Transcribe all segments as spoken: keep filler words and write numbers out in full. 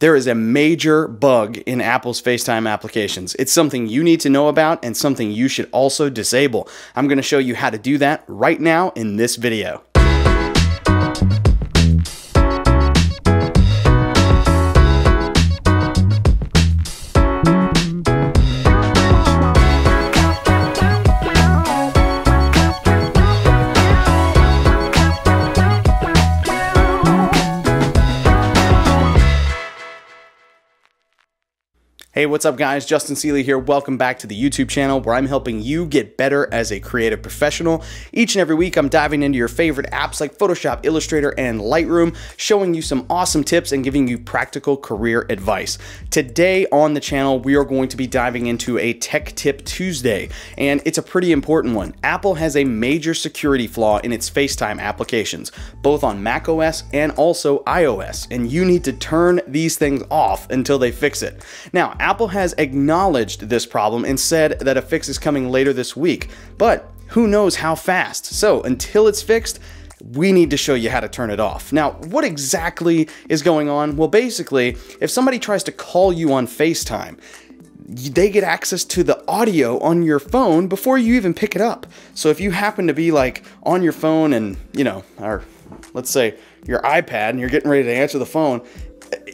There is a major bug in Apple's FaceTime applications. It's something you need to know about and something you should also disable. I'm gonna show you how to do that right now in this video. Hey, what's up guys? Justin Seeley here. Welcome back to the YouTube channel where I'm helping you get better as a creative professional. Each and every week, I'm diving into your favorite apps like Photoshop, Illustrator, and Lightroom, showing you some awesome tips and giving you practical career advice. Today on the channel, we are going to be diving into a Tech Tip Tuesday, and it's a pretty important one. Apple has a major security flaw in its FaceTime applications, both on macOS and also iOS, and you need to turn these things off until they fix it. Now, Apple has acknowledged this problem and said that a fix is coming later this week, but who knows how fast? So until it's fixed, we need to show you how to turn it off. Now, what exactly is going on? Well, basically, if somebody tries to call you on FaceTime, they get access to the audio on your phone before you even pick it up. So if you happen to be like on your phone and, you know, or let's say your iPad and you're getting ready to answer the phone,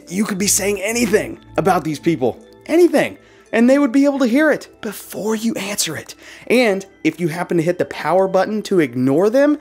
you could be saying anything about these people. Anything, and they would be able to hear it before you answer it. And if you happen to hit the power button to ignore them,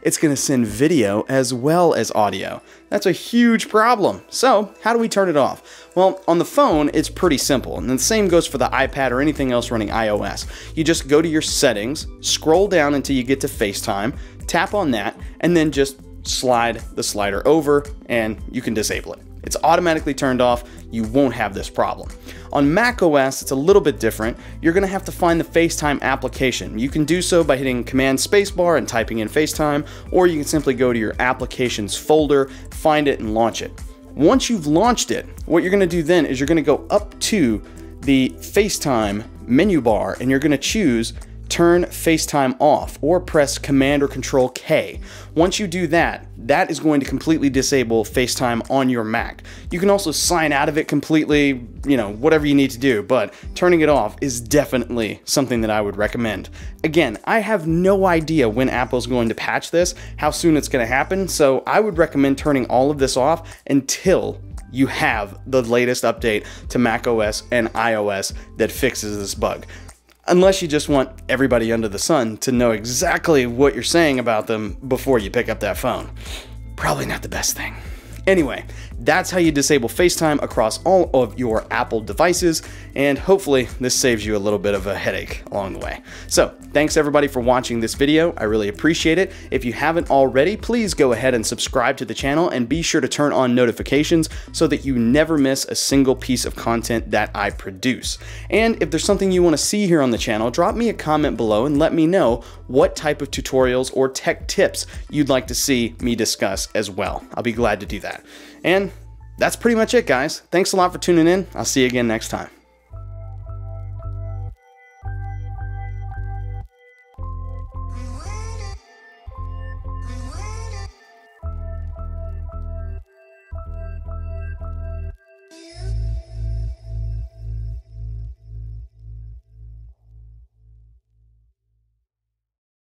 it's gonna send video as well as audio. That's a huge problem. So how do we turn it off? Well, on the phone, it's pretty simple. And the same goes for the iPad or anything else running iOS. You just go to your settings, scroll down until you get to FaceTime, tap on that, and then just slide the slider over and you can disable it. It's automatically turned off. You won't have this problem. On macOS, it's a little bit different. You're gonna have to find the FaceTime application. You can do so by hitting Command Spacebar and typing in FaceTime, or you can simply go to your applications folder, find it, and launch it. Once you've launched it, what you're gonna do then is you're gonna go up to the FaceTime menu bar and you're gonna choose Turn FaceTime off, or press Command or Control K. Once you do that, that is going to completely disable FaceTime on your Mac. You can also sign out of it completely, you know, whatever you need to do, but turning it off is definitely something that I would recommend. Again, I have no idea when Apple's going to patch this, how soon it's going to happen, so I would recommend turning all of this off until you have the latest update to macOS and iOS that fixes this bug. Unless you just want everybody under the sun to know exactly what you're saying about them before you pick up that phone. Probably not the best thing. Anyway, that's how you disable FaceTime across all of your Apple devices, and hopefully this saves you a little bit of a headache along the way. So thanks everybody for watching this video. I really appreciate it. If you haven't already, please go ahead and subscribe to the channel and be sure to turn on notifications so that you never miss a single piece of content that I produce. And if there's something you want to see here on the channel, drop me a comment below and let me know what type of tutorials or tech tips you'd like to see me discuss as well. I'll be glad to do that. And that's pretty much it, guys. Thanks a lot for tuning in. I'll see you again next time.